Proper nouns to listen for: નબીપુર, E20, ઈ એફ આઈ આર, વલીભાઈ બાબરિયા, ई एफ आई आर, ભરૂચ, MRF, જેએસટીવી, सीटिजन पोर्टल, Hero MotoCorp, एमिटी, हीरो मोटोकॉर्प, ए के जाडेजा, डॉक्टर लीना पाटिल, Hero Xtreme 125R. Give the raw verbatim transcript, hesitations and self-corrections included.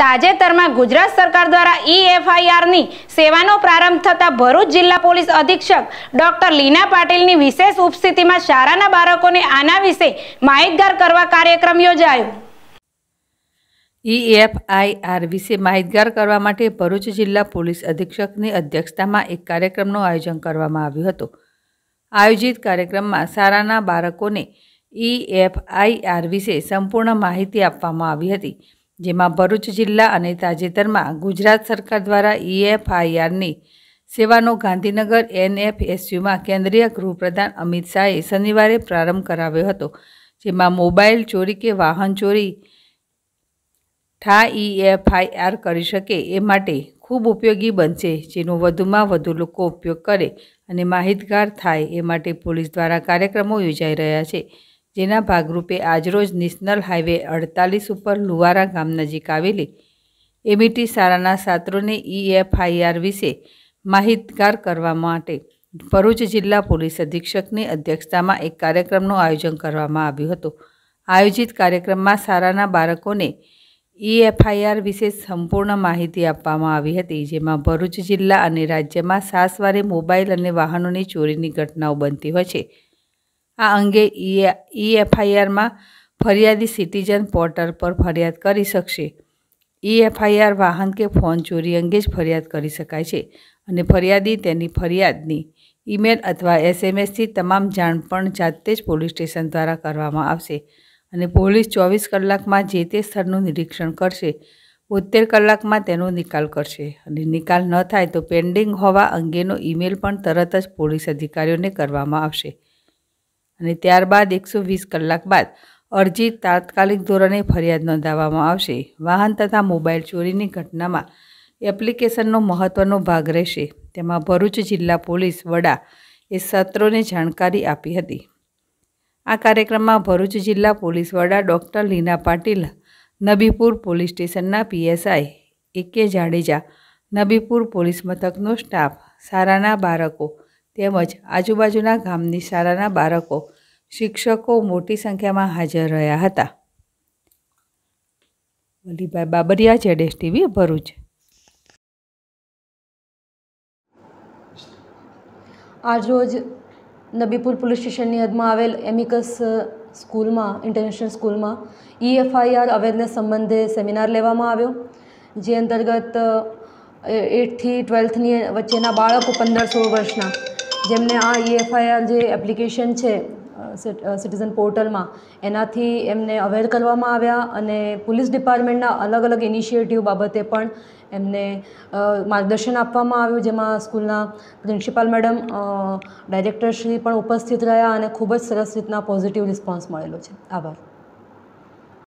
તાજેતરમાં ગુજરાત સરકાર દ્વારા ઈ એફ આઈ આર ની સેવાનો પ્રારંભ થતા ભરૂચ જિલ્લા પોલીસ અધિક્ષક ડોક્ટર લીના પાટિલની વિશેષ ઉપસ્થિતિમાં શાળાના બાળકોને આના વિશે માહિતગાર કરવા કાર્યક્રમ યોજાયો। ई एफ आई आर विषे माहितगार करवा माटे भरूच जिला पोलीस अधीक्षकनी अध्यक्षतामां एक कार्यक्रमनु आयोजन करवामां आव्युं हतुं। आयोजित कार्यक्रममां शाळाना बाळकोने ई एफ आई आर विषे संपूर्ण माहिती आपवामां आवी हती, जेमां भरूच जिल्ला अने ताजेतरमां गुजरात सरकार द्वारा ई एफ आई आरनी सेवानो गांधीनगर एन एफ एस यूमां केंद्रीय गृहप्रधान अमित शाहे शनिवारे प्रारंभ कराव्यो हतो, जेमां मोबाइल चोरी के वाहन चोरी ठा ई एफ आई आर करी शके ए माटे खूब उपयोगी बनशे, जेनो वधुमां वधु लोको उपयोग करे अने माहितगार थाय ए माटे पोलीस द्वारा कार्यक्रमों योजाई रह्या छे। जेना भागरूपे आजरोज नेशनल हाईवे अड़तालीस पर लुवारा गाम नजीक आवेली एमिटी शाळाना छात्रोने ई एफ आई आर विषे माहितगार करवा माटे भरूच जिल्ला पोलीस अधीक्षकनी अध्यक्षतामां एक कार्यक्रमनुं आयोजन करवामां आव्युं हतुं। आयोजित कार्यक्रममां शाळाना बाळकोने ई एफ आई आर विषे संपूर्ण माहिती आपवामां आवी हती, जेमां भरूच जिल्ला अने राज्यमां सासवारे मोबाइल अने वाहनोनी चोरीनी घटनाओ बनती होय छे। आ अंगे ई एफ आई आर मां फरियादी सीटिजन पोर्टल पर फरियाद करी शकशे। ई एफ आई आर वाहन के फोन चोरी अंगे ज फरियाद करी शकाय छे अने फरियादी तेनी फरियादनी ईमेल अथवा एस एम एस थी तमाम जाण पण जाते ज पोलीस स्टेशन द्वारा करवामां आवशे अने पोलीस चौवीस कलाक में जे ते स्थळनुं निरीक्षण करशे, बोतेर कलाक में तेनो निकाल करशे अने निकाल न थाय तो पेन्डिंग होवा अंगेनो ईमेल पण तरत ज पोलीस अधिकारीओने करवामां आवशे अने त्यारबाद एक सौ वीस कलाक बाद अरजी तात्कालिक धोरणे फरियाद नोंधाववामां आवशे। वाहन तथा मोबाइल चोरीनी घटनामां एप्लिकेशननो महत्वनो भाग रहेशे, तेमां भरूच जिल्ला पोलीस वडा ए सत्रोने जाणकारी आपी हती। आ कार्यक्रम में भरूच जिला पोलीस वड़ा डॉक्टर लीना पाटिल, नबीपुर पोलीस स्टेशनना P S I ए के जाडेजा, Nabipur police मथकनो स्टाफ, शाळाना बाळको તેમજ આજુબાજુના ગામની શાળાના બાળકો, શિક્ષકો મોટી સંખ્યામાં હાજર રહ્યા હતા। વલીભાઈ બાબરિયા, જેએસટીવી ભરૂચ। આજ રોજ नबीपुर पुलिस स्टेशन हद में आवेल एमिकस स्कूल में इंटरनेशनल स्कूल में ई एफ आई आर awareness संबंधे सेमिनार लेवामां आव्यो, जे अंतर्गत एट थी ट्वेल्थ वच्चेना बाळको पंदर सोळ वर्षना जेमने आ ई एफ आई आर जे एप्लिकेशन है सीटिजन पोर्टल में एनाथी एमने अवेर करवामां आव्या अने पुलिस डिपार्टमेंटना अलग अलग इनिशिएटिव बाबते पण एमने मार्गदर्शन आपवामां आव्युं, जेमां स्कूलना प्रिंसिपाल मैडम डायरेक्टर श्री पण उपस्थित रह्या अने खूब ज सरस रीतना पॉजिटिव रिस्पोन्स मळेलो छे। आभार।